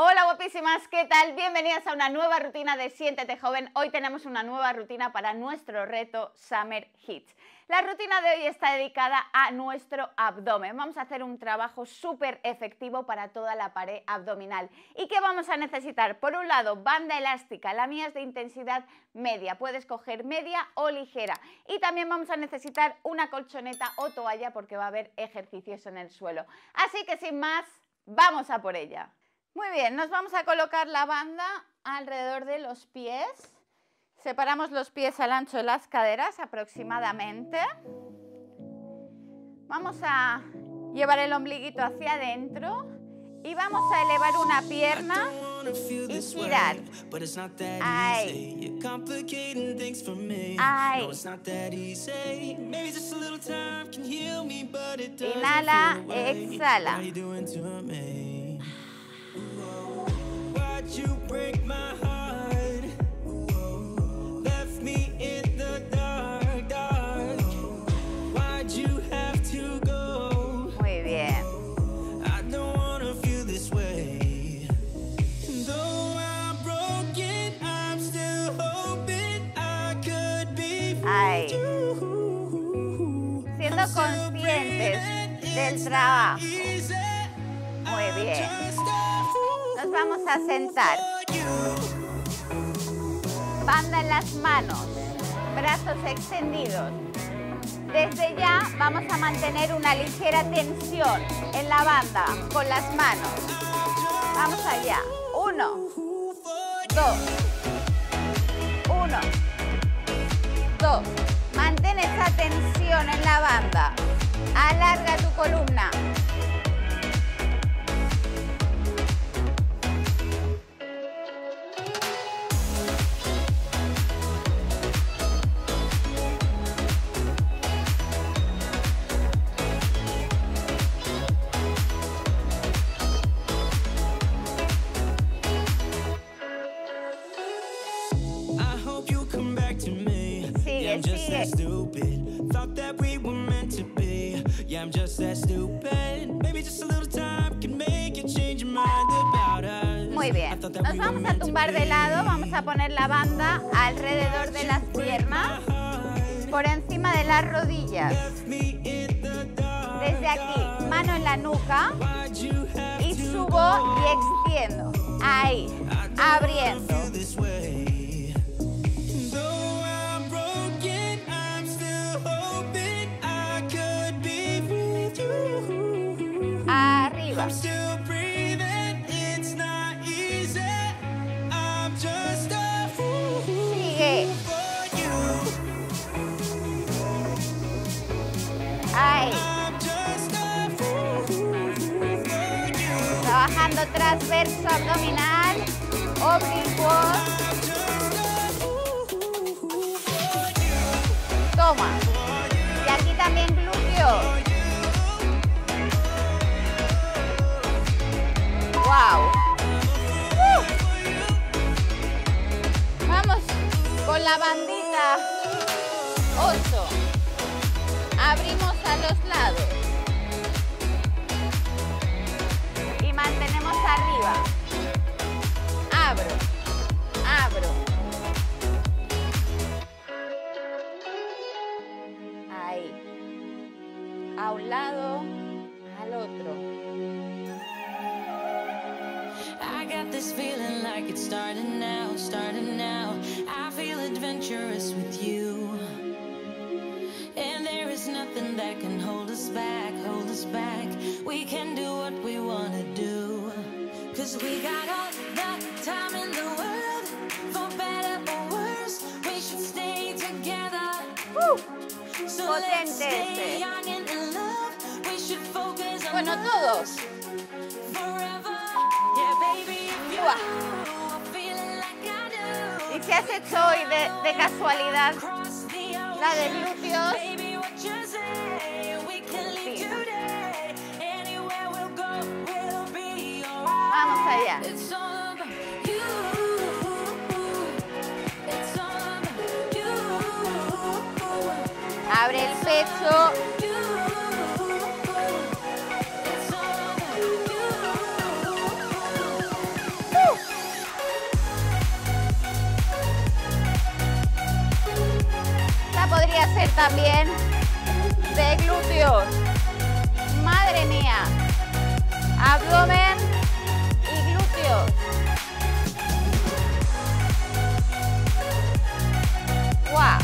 Hola guapísimas, ¿qué tal? Bienvenidas a una nueva rutina de Siéntete Joven. Hoy tenemos una nueva rutina para nuestro reto Summer Hits. La rutina de hoy está dedicada a nuestro abdomen. Vamos a hacer un trabajo súper efectivo para toda la pared abdominal. ¿Y qué vamos a necesitar? Por un lado, banda elástica. La mía es de intensidad media. Puedes coger media o ligera. Y también vamos a necesitar una colchoneta o toalla porque va a haber ejercicios en el suelo. Así que sin más, ¡vamos a por ella! Muy bien, nos vamos a colocar la banda alrededor de los pies. Separamos los pies al ancho de las caderas aproximadamente. Vamos a llevar el ombliguito hacia adentro y vamos a elevar una pierna y girar. Ahí. Ahí. Inhala, exhala. You break my heart, left me in the dark, dark. Why'd you have to go? Muy bien. I don't wanna feel this way. Though I'm broken, I'm still hoping I could be with you. Siendo conscientes del trabajo. Muy bien. Nos vamos a sentar, banda en las manos, brazos extendidos. Desde ya vamos a mantener una ligera tensión en la banda con las manos. Vamos allá, 1, 2, 1, 2. Mantén esa tensión en la banda, alarga tu columna. Muy bien, nos vamos a tumbar de lado, vamos a poner la banda alrededor de las piernas, por encima de las rodillas. Desde aquí, mano en la nuca y subo y extiendo. Ahí, abriendo. I'm still breathing, it's not easy. I'm just a fool for you. I'm just a fool for you. Trabajando transverso abdominal, oblicuos. Toma. Y aquí también glúteos. ¡Wow! Vamos con la bandita 8. Abrimos a los lados. Y mantenemos arriba. Abro, abro. Ahí. A un lado, al otro. This feeling like it's starting now, starting now. I feel adventurous with you, and there is nothing that can hold us back, hold us back. We can do what we want to do, cause we got all the time in the world, for better or worse. We should stay together. So let's stay young and in love. We should focus on us forever. Y si has hecho hoy de casualidad la de glúteos, sí. Vamos allá. Abre el pecho. que hacer también de glúteos. Madre mía. Abdomen y glúteos. ¡Guau!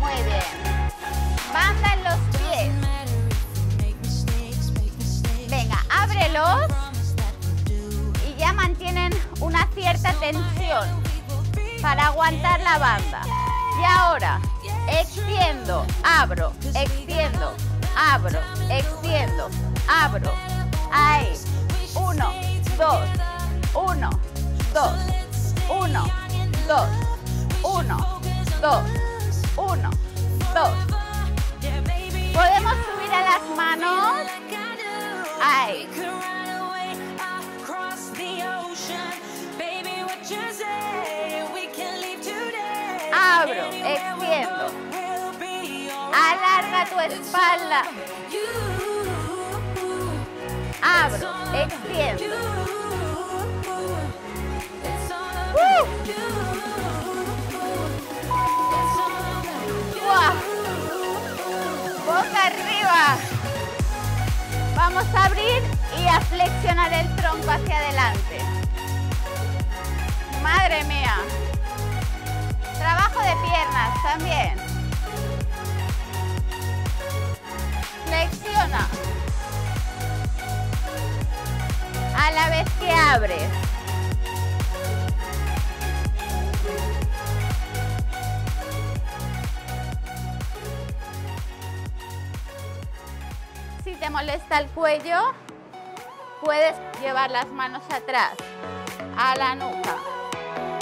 Muy bien. Mandan los pies. Venga, ábrelos. Y ya mantienen una cierta tensión para aguantar la banda. Y ahora, extiendo, abro, extiendo, abro, extiendo, abro. Ahí. 1, 2, 1, 2, 1, 2, 1, 2, 1, 2. Podemos subir a las manos. Ahí. Abro, extiendo. Alarga tu espalda. Abro, extiendo. ¡Wow! Boca arriba. Vamos a abrir y a flexionar el tronco hacia adelante. Madre mía. Trabajo de piernas también. Flexiona. A la vez que abres. Si te molesta el cuello, puedes llevar las manos atrás, a la nuca.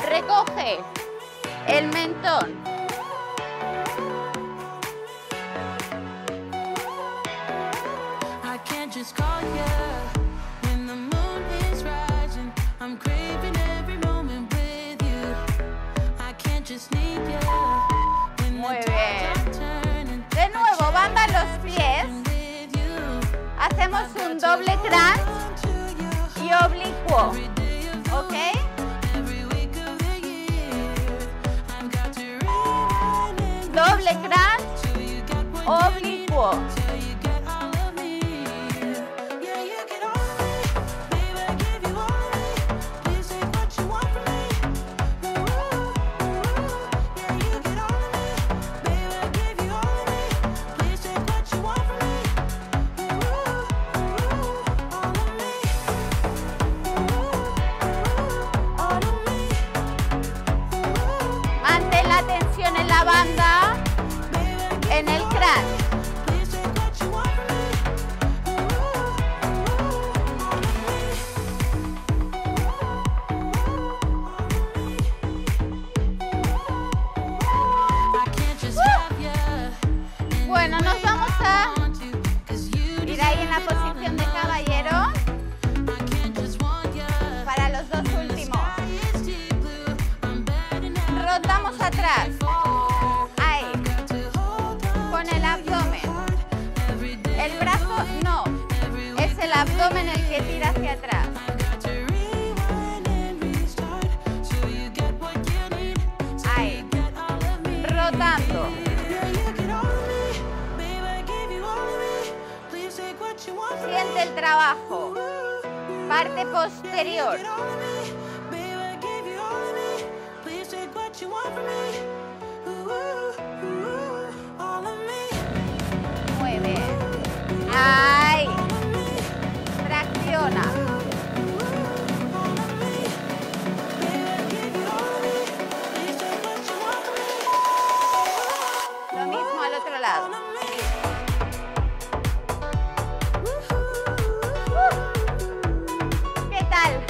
Recoge el mentón. Muy bien. De nuevo, banda los pies. Hacemos un doble crunch y oblicuo. ¿Ok? Doble crunch, oblicuo. Mantén la tensión en la banda. En el cráneo. Bueno, nos vamos a ir ahí en la posición de caballero para los dos últimos. Rotamos atrás. Abdomen el que tira hacia atrás. Ahí. Rotando. Siente el trabajo. Parte posterior. Muy bien. Ahí. Lo mismo al otro lado. ¿Qué tal?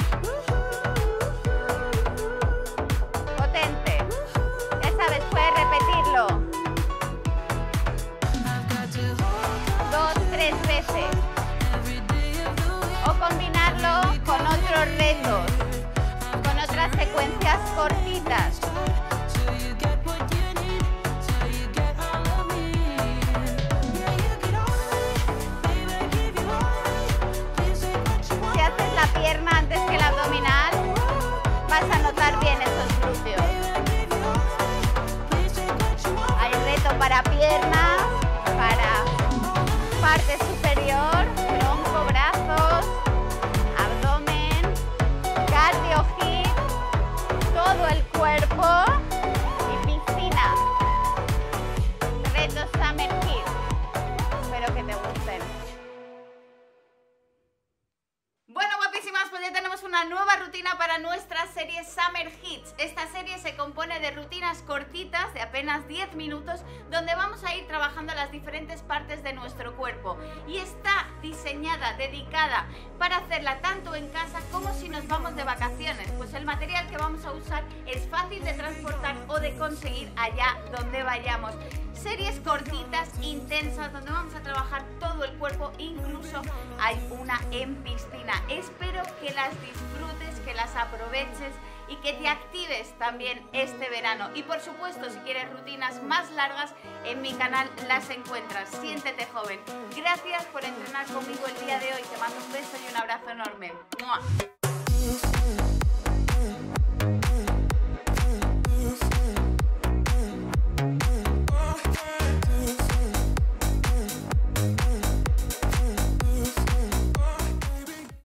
Potente. Esa hacer más para parte superior, tronco, brazos, abdomen, cardio, hip, todo el cuerpo y piscina. Reto Summer Hits. Espero que te gusten. Bueno, guapísimas, pues ya tenemos una nueva rutina para nuestra serie Summer Hits. Esta serie se compone de rutinas cortitas de apenas 10 minutos donde vamos a ir trabajando las diferentes partes de nuestro cuerpo y está diseñada, dedicada para hacerla tanto en casa como si nos vamos de vacaciones, pues el material que vamos a usar es fácil de transportar o de conseguir allá donde vayamos. Series cortitas, intensas, donde vamos a trabajar todo el cuerpo, incluso hay una en piscina. Espero que las disfrutes, que las aproveches y que te actives también este verano. Y por supuesto, si quieres rutinas más largas, en mi canal las encuentras. Siéntete Joven. Gracias por entrenar conmigo el día de hoy. Te mando un beso y un abrazo enorme. ¡Mua!